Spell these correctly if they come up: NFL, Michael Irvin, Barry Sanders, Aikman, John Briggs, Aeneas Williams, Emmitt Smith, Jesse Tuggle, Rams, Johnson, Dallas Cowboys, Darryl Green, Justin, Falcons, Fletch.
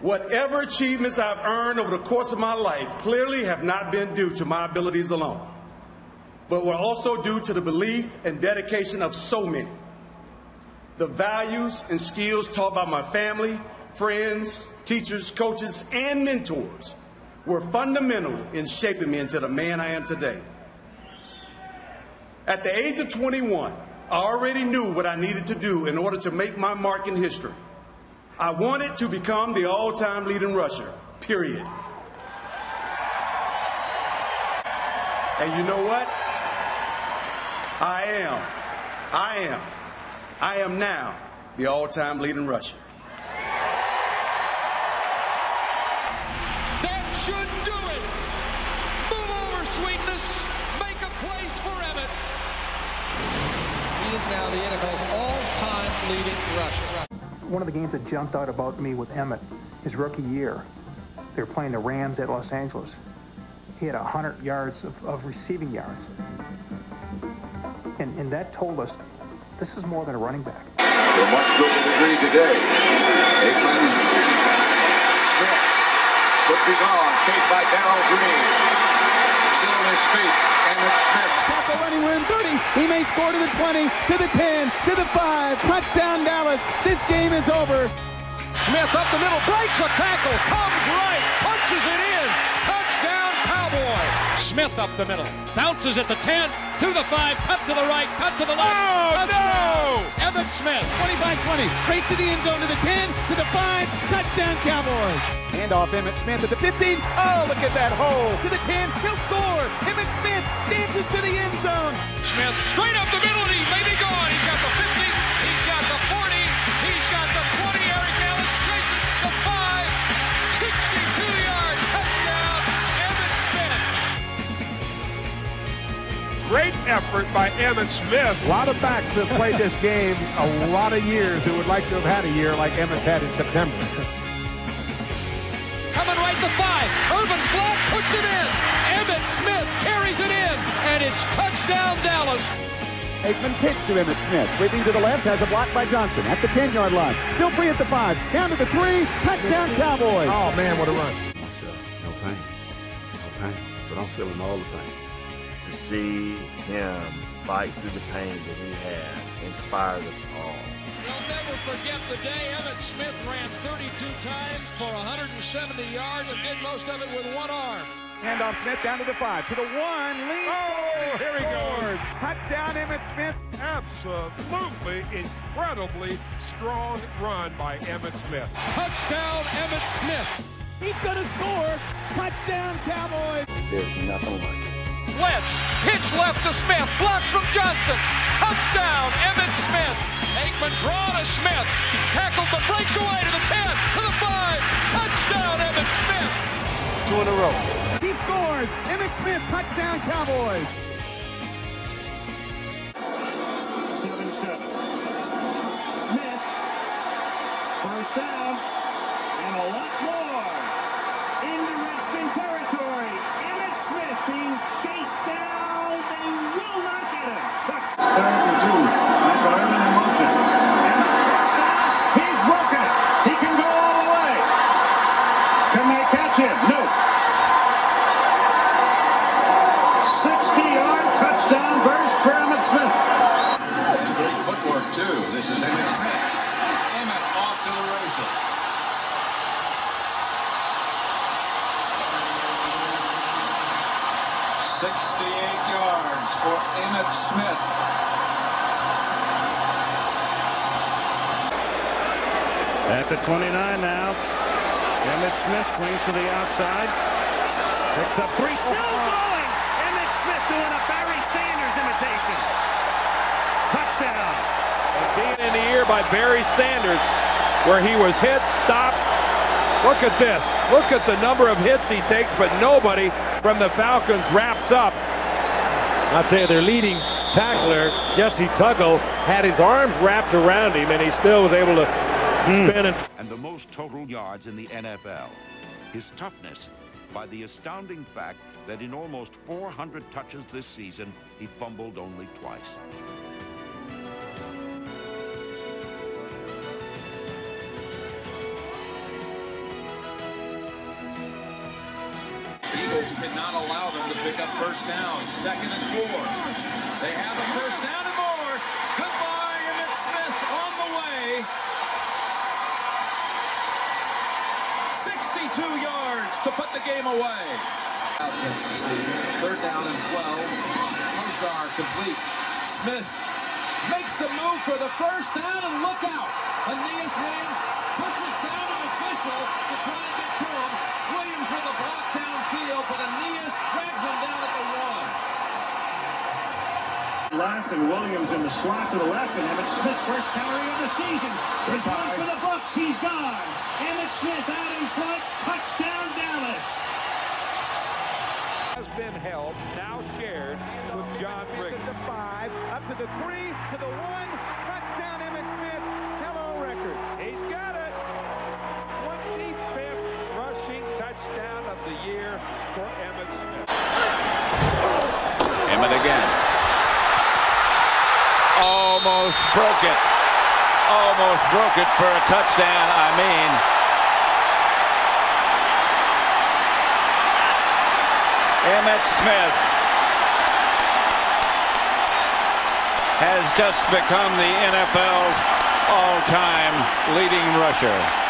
Whatever achievements I've earned over the course of my life clearly have not been due to my abilities alone, but were also due to the belief and dedication of so many. The values and skills taught by my family, friends, teachers, coaches, and mentors were fundamental in shaping me into the man I am today. At the age of 21, I already knew what I needed to do in order to make my mark in history. I wanted to become the all-time leading rusher, period. And you know what? I am now the all-time leading rusher. That should do it. Move over, Sweetness. Make a place for Emmitt. He is now the NFL's all-time leading rusher. One of the games that jumped out about me with Emmitt, his rookie year, they were playing the Rams at Los Angeles. He had 100 yards of receiving yards. And that told us, this is more than a running back. To a much greater degree today. Aikman, Smith, could be gone, chased by Darryl Green. Still on his feet, Emmitt Smith. Tackle anywhere in 30, he may score to the 20, to the 10, to the 5, touchdown Dallas, this game is over. Smith up the middle, breaks a tackle, comes right, punches it in, touchdown Cowboy. Smith up the middle, bounces at the 10, to the 5, cut to the right, cut to the left. Oh, touchdown. No! Emmitt Smith, 25-20, race to the end zone, to the 10, to the 5, touchdown Cowboys. Hand off Emmitt Smith at the 15, oh, look at that hole, to the 10, he'll score, Emmitt Smith dances to the end zone. Smith straight up the middle, and he may be gone, he's got the 50. Great effort by Emmitt Smith. A lot of backs that played this game a lot of years who would like to have had a year like Emmitt had in September. Coming right to 5. Urban Fletch puts it in. Emmitt Smith carries it in, and it's touchdown Dallas. Aikman kicks to Emmitt Smith. Sweeping to the left, has a block by Johnson at the 10-yard line. Still free at the 5. Down to the 3. Touchdown Cowboys. Oh, man, what a run. Myself, no pain. No pain. But I'm feeling all the pain. To see him fight through the pain that he had inspired us all. We'll never forget the day Emmitt Smith ran 32 times for 170 yards and did most of it with one arm. Hand off Smith down to the 5, to the 1, lean. Oh, here he goes. Touchdown Emmitt Smith. Absolutely incredibly strong run by Emmitt Smith. Touchdown Emmitt Smith. He's going to score. Touchdown Cowboys. There's nothing like it. Fletch, pitch left to Smith, blocked from Justin, touchdown Emmitt Smith. Aikman drawn to Smith, tackled but breaks away to the 10, to the 5, touchdown Emmitt Smith. 2 in a row. He scores, Emmitt Smith, touchdown Cowboys. 7-7, Smith, first down, and a lot more into Redskin territory. Emmitt Smith being chased down, they will not get him. Touchdown to 2, Michael Irvin in motion. And the touchdown, he's broken it. He can go all the way. Can they catch him? No. 60-yard touchdown burst for Emmitt Smith. Great footwork, too. This is Emmitt Smith. Emmitt off to the races. For Emmitt Smith. At the 29 now, Emmitt Smith swings to the outside. Picks up 3, still going! Emmitt Smith doing a Barry Sanders imitation. Touchdown. A beat in the ear by Barry Sanders, where he was hit, stopped. Look at this. Look at the number of hits he takes, but nobody from the Falcons wraps up. I'll tell you, their leading tackler, Jesse Tuggle, had his arms wrapped around him, and he still was able to spin it. And the most total yards in the NFL. His toughness by the astounding fact that in almost 400 touches this season, he fumbled only twice. Cowboys could not allow them to pick up first down. Second and 4. They have a first down and more. Goodbye, Emmitt Smith on the way. 62 yards to put the game away. Third down and 12. Punts are complete. Smith makes the move for the first down, and look out. Aeneas Williams pushes down an official to try to get to him. Williams with a block downfield, but Aeneas drags him down at the 1. Left, and Williams in the slot to the left, and Emmitt Smith's first carry of the season is one for the Bucs. He's gone. Emmitt Smith out in front. Touchdown, Dallas. Has been held, now shared with John Briggs. To the 5, up to the 3, to the 1. Touchdown, Emmitt Smith. Hello, record. He's got it. 25th rushing touchdown of the year for Emmitt Smith. Emmitt again. Almost broke it. Almost broke it for a touchdown, I mean. Emmitt Smith has just become the NFL's all-time leading rusher.